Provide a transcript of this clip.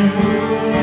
to move.